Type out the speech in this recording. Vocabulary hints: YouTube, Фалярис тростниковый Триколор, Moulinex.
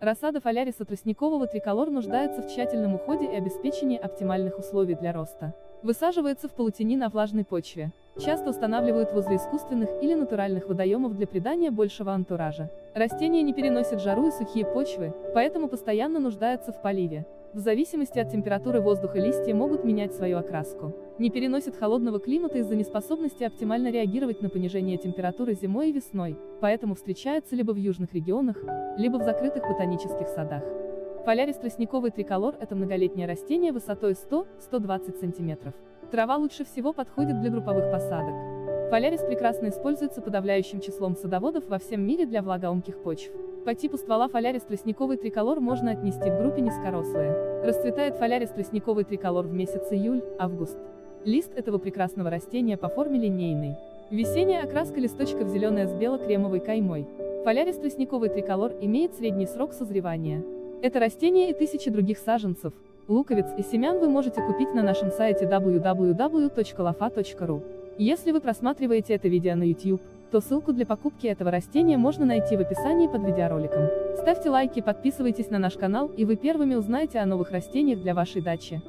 Рассада фаляриса тростникового триколор нуждается в тщательном уходе и обеспечении оптимальных условий для роста. Высаживается в полутени на влажной почве. Часто устанавливают возле искусственных или натуральных водоемов для придания большего антуража. Растение не переносит жару и сухие почвы, поэтому постоянно нуждается в поливе. В зависимости от температуры воздуха листья могут менять свою окраску. Не переносит холодного климата из-за неспособности оптимально реагировать на понижение температуры зимой и весной, поэтому встречается либо в южных регионах, либо в закрытых ботанических садах. Фалярис тростниковый триколор – это многолетнее растение высотой 100-120 см. Трава лучше всего подходит для групповых посадок. Фалярис прекрасно используется подавляющим числом садоводов во всем мире для влагоомких почв. По типу ствола фалярис тростниковый триколор можно отнести к группе низкорослые. Расцветает фалярис тростниковый триколор в месяц июль-август. Лист этого прекрасного растения по форме линейный. Весенняя окраска листочков зеленая с бело-кремовой каймой. Фалярис тростниковый триколор имеет средний срок созревания. Это растение и тысячи других саженцев, луковиц и семян вы можете купить на нашем сайте www.lofa.ru. Если вы просматриваете это видео на YouTube, то ссылку для покупки этого растения можно найти в описании под видеороликом. Ставьте лайки, подписывайтесь на наш канал, и вы первыми узнаете о новых растениях для вашей дачи.